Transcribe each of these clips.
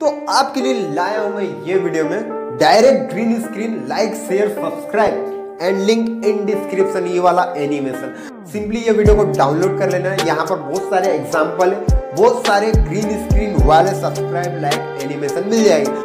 तो आपके लिए लाया हूं मैं ये वीडियो में direct green screen, like, share, subscribe and link in description, ये वाला एनिमेशन। सिंपली ये वीडियो को डाउनलोड कर लेना है। यहाँ पर बहुत सारे एग्जाम्पल है, बहुत सारे ग्रीन स्क्रीन वाले सब्सक्राइब लाइक एनिमेशन मिल जाएगी।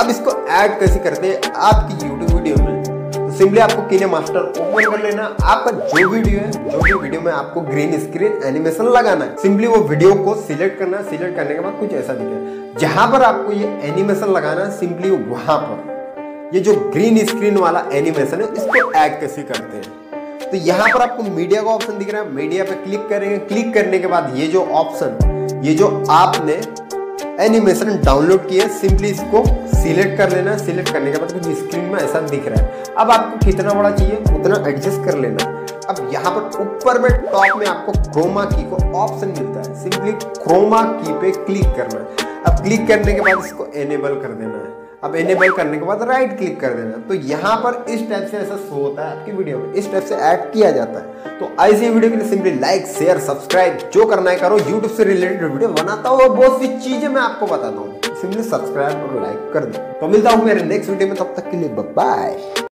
अब इसको ऐड कैसे करते हैं आपकी YouTube वीडियो में, तो सिंपली आपको कीने मास्टर ओपन कर लेना। आपका जो वीडियो है, जो भी वीडियो में आपको ग्रीन स्क्रीन एनिमेशन लगाना है, सिंपली वो वीडियो को सिलेक्ट करना है। सिलेक्ट करने के बाद कुछ ऐसा दिखेगा, जहां पर आपको ये एनिमेशन लगाना है सिंपली वहां पर ये जो ग्रीन स्क्रीन वाला एनिमेशन है इसको ऐड कैसे करते हैं। तो यहाँ पर आपको मीडिया का ऑप्शन दिख रहा है, मीडिया पर क्लिक करेंगे। क्लिक करने के बाद ये जो ऑप्शन, ये जो आपने एनिमेशन डाउनलोड किया, सिंपली इसको सिलेक्ट कर लेना। सिलेक्ट करने के बाद कुछ स्क्रीन में ऐसा दिख रहा है। अब आपको कितना बड़ा चाहिए उतना एडजस्ट कर लेना। अब यहाँ पर ऊपर में टॉप में आपको क्रोमा की को ऑप्शन मिलता है, सिंपली क्रोमा की पे क्लिक करना है। अब क्लिक करने के बाद इसको एनेबल कर देना है। अब एनेबल करने के बाद राइट क्लिक कर देना। तो यहाँ पर इस टाइप से ऐसा शो होता है आपकी वीडियो में, इस टाइप से ऐड किया जाता है। तो ऐसी वीडियो के लिए सिंपली लाइक, शेयर, सब्सक्राइब जो करना है करो। यूट्यूब से रिलेटेड वीडियो बनाता हूँ और बहुत सी चीजें मैं आपको बताता हूँ, सिंपली सब्सक्राइब और लाइक कर दो। तो मिलता हूँ मेरे नेक्स्ट वीडियो में, तब तक के लिए बाय।